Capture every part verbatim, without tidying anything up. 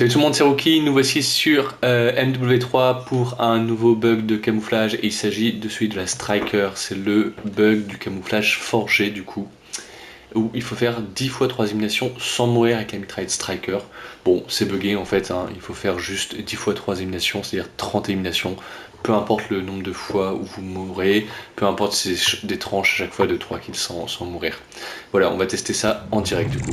Salut tout le monde, c'est Rookie, nous voici sur euh, M W trois pour un nouveau bug de camouflage et il s'agit de celui de la Striker, c'est le bug du camouflage forgé du coup, où il faut faire dix fois trois éliminations sans mourir avec la mitraillette Striker. Bon, c'est bugué en fait, hein. Il faut faire juste dix fois trois éliminations, c'est-à-dire trente éliminations, peu importe le nombre de fois où vous mourrez, peu importe si c'est des tranches à chaque fois de trois kills sans, sans mourir. Voilà, on va tester ça en direct du coup.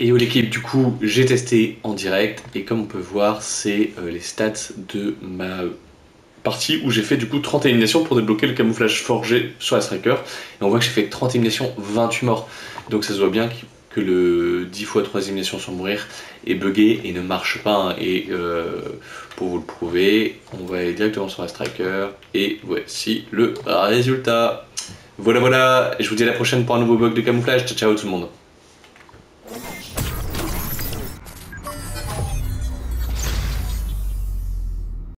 Et l'équipe, du coup, j'ai testé en direct et comme on peut voir, c'est euh, les stats de ma partie où j'ai fait du coup trente éliminations pour débloquer le camouflage forgé sur la Striker. Et on voit que j'ai fait trente éliminations, vingt-huit morts. Donc ça se voit bien que le dix fois trois éliminations sans mourir est buggé et ne marche pas. Hein. Et euh, pour vous le prouver, on va aller directement sur la Striker et voici le résultat. Voilà, voilà, et je vous dis à la prochaine pour un nouveau bug de camouflage. Ciao, ciao tout le monde.